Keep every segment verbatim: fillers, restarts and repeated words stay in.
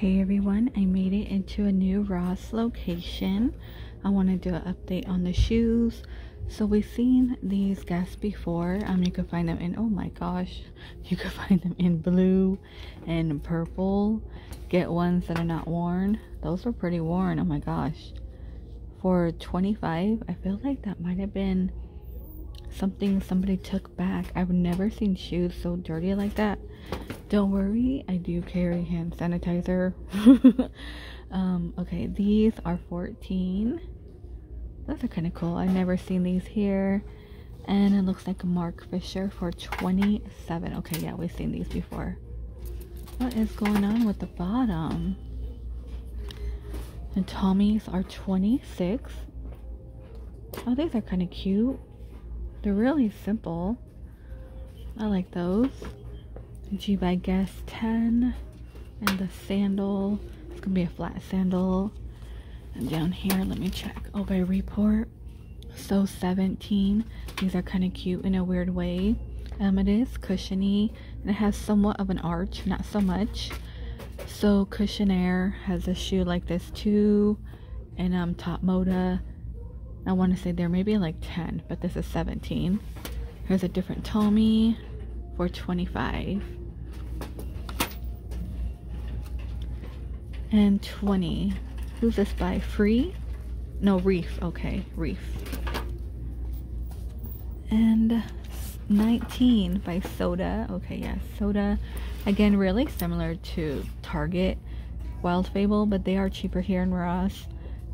Hey everyone, I made it into a new Ross location. I want to do an update on the shoes. So we've seen these Guess before. Um, you can find them in, oh my gosh, you can find them in blue and purple. Get ones that are not worn. Those were pretty worn, oh my gosh. For twenty-five dollars, I feel like that might have been something somebody took back. I've never seen shoes so dirty like that. Don't worry, I do carry hand sanitizer. um, okay, these are fourteen dollars. Those are kind of cool. I've never seen these here. And it looks like Marc Fisher for twenty-seven dollars. Okay, yeah, we've seen these before. What is going on with the bottom? And Tommy's are twenty-six dollars. Oh, these are kind of cute. They're really simple. I like those. G by Guess ten, and the sandal, it's gonna be a flat sandal. And down here, let me check. Oh, by Report, so seventeen. These are kind of cute in a weird way. Um, it is cushiony and it has somewhat of an arch, not so much. So Cushionaire has a shoe like this too, and um, Top Moda. I want to say they're maybe like ten, but this is seventeen. Here's a different Tommy. For twenty-five and twenty. Who's this by? Free? No, Reef. Okay, Reef. And nineteen by Soda. Okay, yes, yeah, Soda. Again, really similar to Target, Wild Fable, but they are cheaper here in Ross.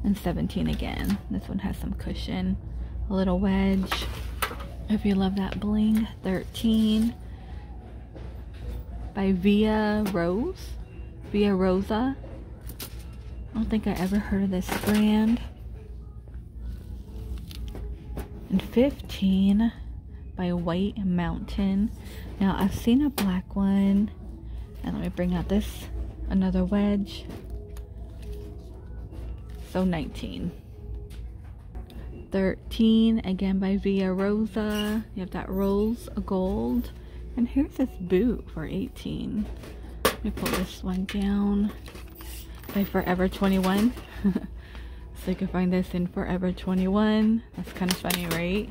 And seventeen again. This one has some cushion, a little wedge. If you love that bling, thirteen. By Via Rose, Via Rosa. I don't think I ever heard of this brand. And fifteen by White Mountain. Now I've seen a black one, and let me bring out this another wedge. So nineteen, thirteen again by Via Rosa. You have that rose gold. And here's this boot for eighteen dollars. Let me pull this one down. By Forever twenty-one. So you can find this in Forever twenty-one. That's kind of funny, right?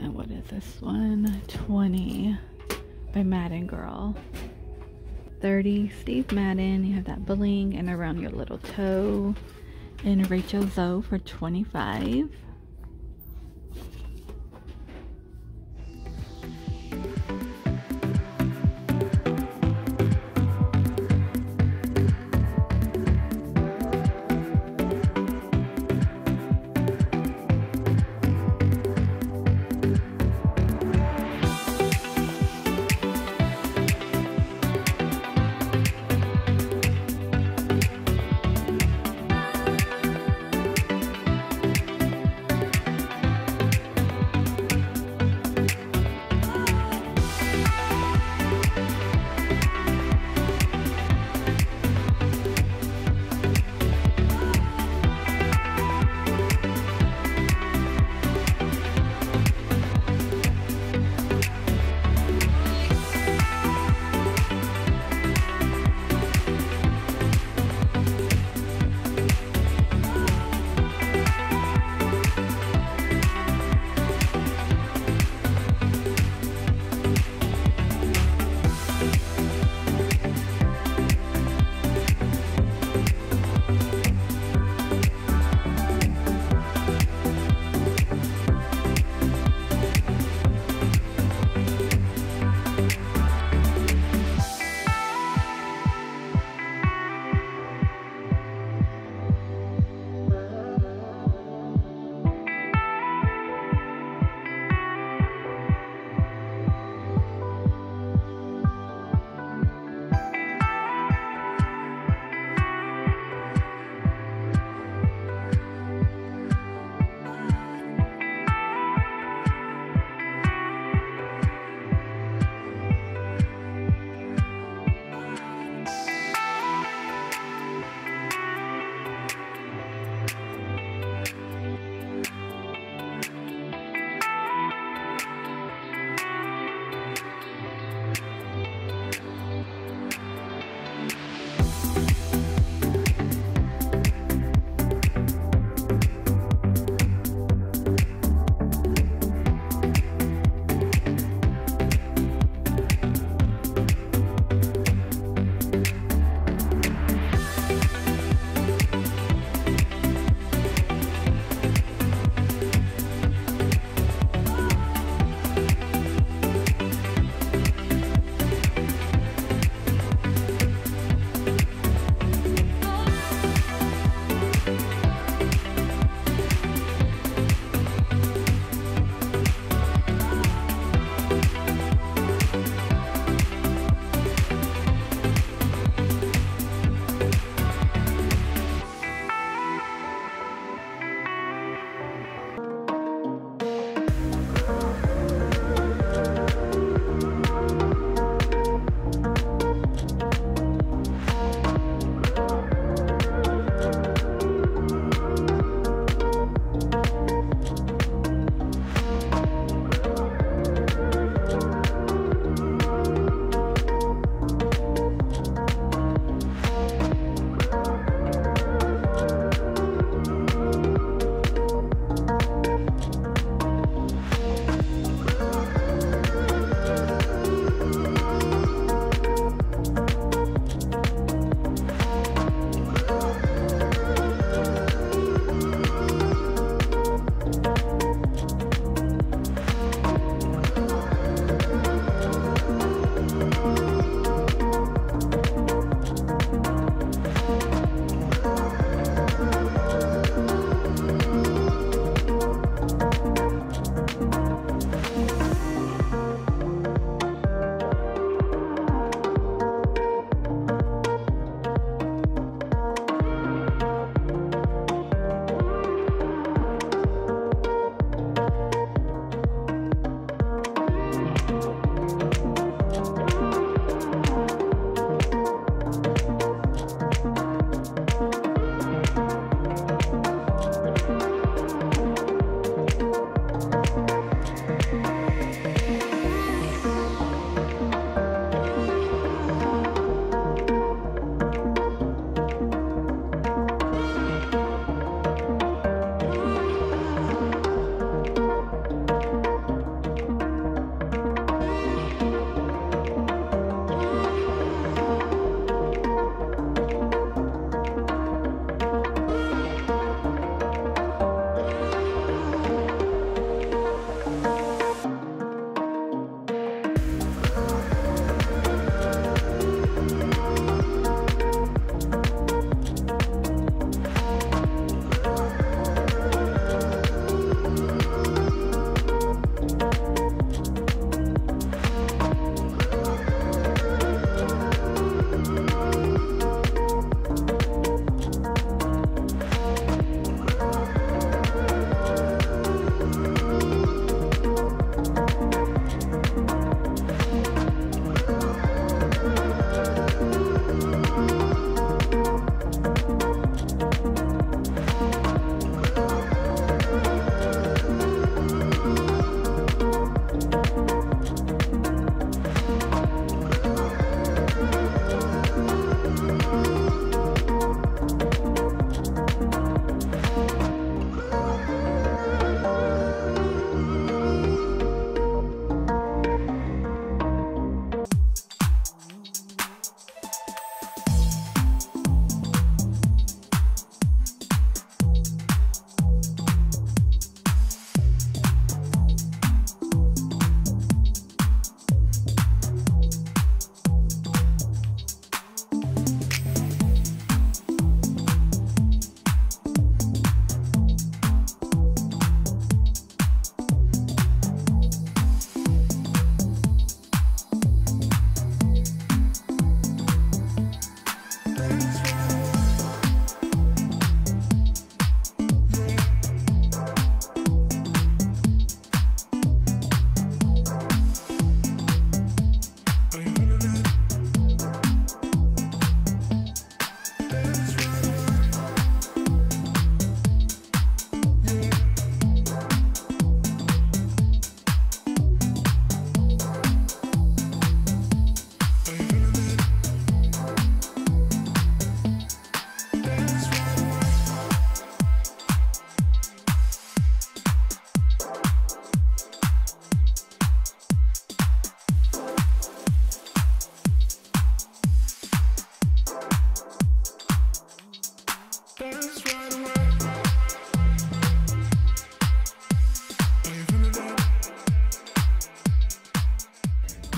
And what is this one? twenty dollars. By Madden Girl. thirty dollars. Steve Madden. You have that bling and around your little toe. And Rachel Zoe for twenty-five dollars.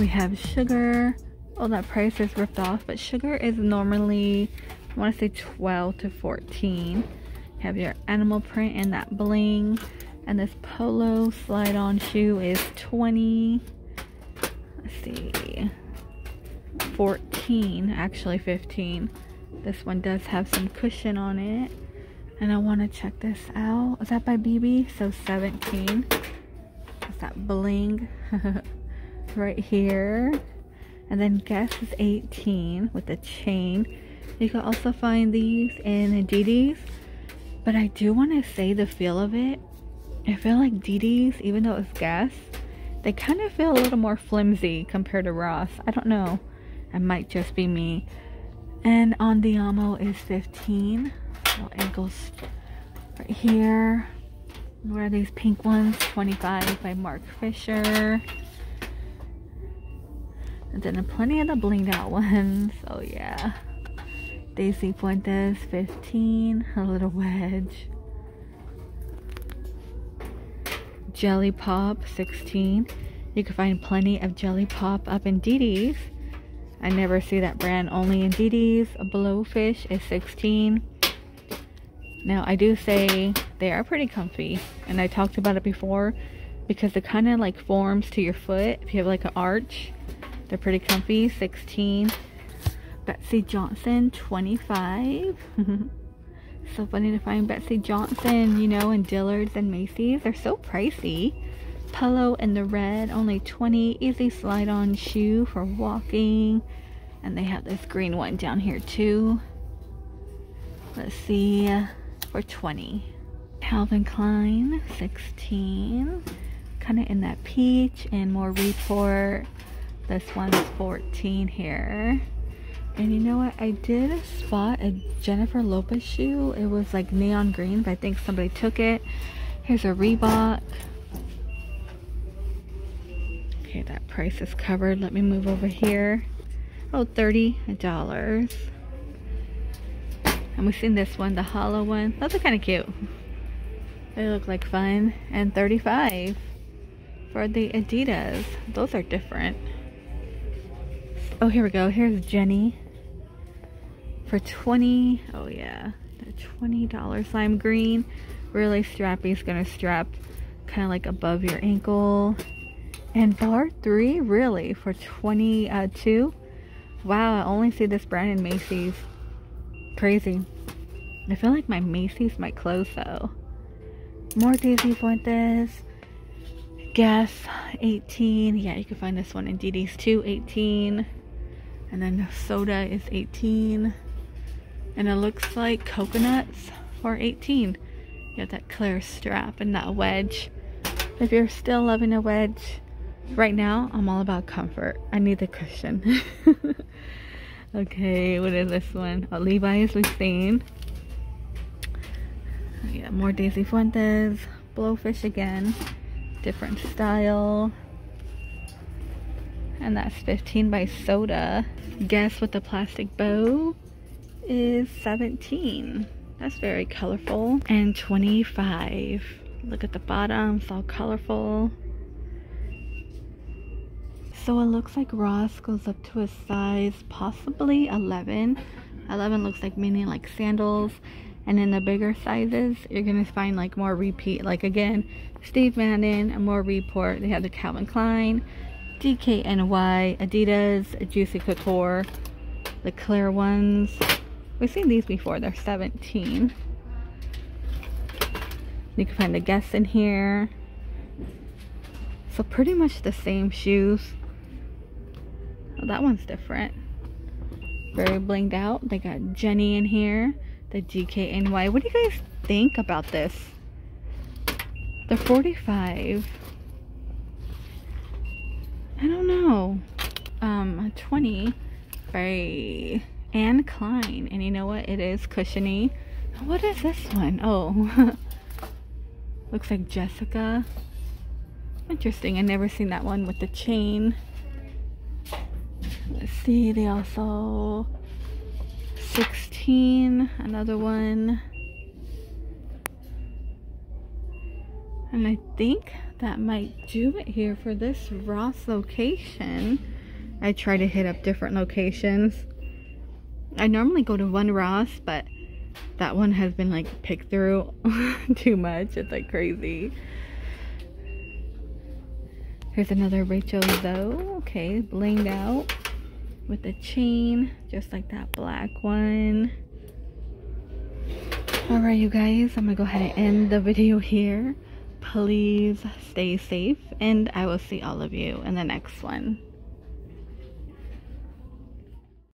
We have Sugar. Oh, that price is ripped off, but Sugar is normally, I want to say twelve to fourteen. You have your animal print and that bling. And this polo slide-on shoe is twenty. Let's see. fourteen, actually fifteen. This one does have some cushion on it. And I want to check this out. Is that by B B? So seventeen. That's that bling right here. And then Guess is eighteen with the chain. You can also find these in Adidas. But I do want to say the feel of it, I feel like Adidas, even though it's Guess, they kind of feel a little more flimsy compared to Ross. I don't know. It might just be me. And Andiamo is fifteen. Little ankles right here. Where are these pink ones? twenty-five by Marc Fisher. And then plenty of the blinged out ones. Oh yeah. Daisy Fuentes, fifteen. A little wedge. Jelly Pop, sixteen. You can find plenty of Jelly Pop up in Adidas. I never see that brand, only in Adidas. Blowfish is sixteen. Now I do say they are pretty comfy, and I talked about it before because it kind of like forms to your foot. If you have like an arch, they're pretty comfy. sixteen. Betsey Johnson, twenty-five. So funny to find Betsey Johnson, you know, in Dillard's and Macy's. They're so pricey. Polo in the red, only twenty. Easy slide-on shoe for walking. And they have this green one down here too. Let's see, for twenty. Calvin Klein, sixteen. Kind of in that peach and more Report. This one's fourteen here. And you know what, I did spot a Jennifer Lopez shoe. It was like neon green, but I think somebody took it. Here's a Reebok. Okay, that price is covered. Let me move over here. Oh, thirty dollars. And we've seen this one, the hollow one. Those are kind of cute. They look like fun. And thirty-five dollars for the Adidas. Those are different. Oh, here we go. Here's Jenny for twenty. Oh yeah, the twenty dollar lime green, really strappy. It's gonna strap kind of like above your ankle. And Bar Three, really, for twenty-two. Wow, I only see this brand in Macy's. Crazy. I feel like my Macy's might close though. More Daisy Fuentes. Guess, eighteen. Yeah, you can find this one in Adidas too. eighteen. And then Soda is eighteen. And it looks like Coconuts for eighteen. You got that clear strap and that wedge. If you're still loving a wedge, right now I'm all about comfort. I need the cushion. Okay, what is this one? Oh, Levi's we've seen. Yeah, more Daisy Fuentes. Blowfish again. Different style. And that's fifteen by Soda. Guess with the plastic bow is seventeen. That's very colorful. And twenty-five. Look at the bottom, it's all colorful. So it looks like Ross goes up to a size possibly eleven. eleven looks like mini like sandals. And in the bigger sizes, you're gonna find like more repeat. Like again, Steve Madden, and more Report. They have the Calvin Klein, D K N Y, Adidas, Juicy Couture, the clear ones. We've seen these before, they're seventeen. You can find the Guess in here. So pretty much the same shoes. Oh, that one's different. Very blinged out. They got Jenny in here, the D K N Y. What do you guys think about this? The forty-five. I don't know. Um, twenty by Anne Klein. And you know what? It is cushiony. What is this one? Oh. Looks like Jessica. Interesting. I never seen that one with the chain. Let's see. They also... sixteen. Another one. And I think that might do it here for this Ross location. I try to hit up different locations. I normally go to one Ross, but that one has been like picked through too much. It's like crazy. Here's another Rachel Zoe. Okay, blinged out with a chain, just like that black one. All right, you guys, I'm gonna go ahead and end the video here. Please stay safe, and I will see all of you in the next one.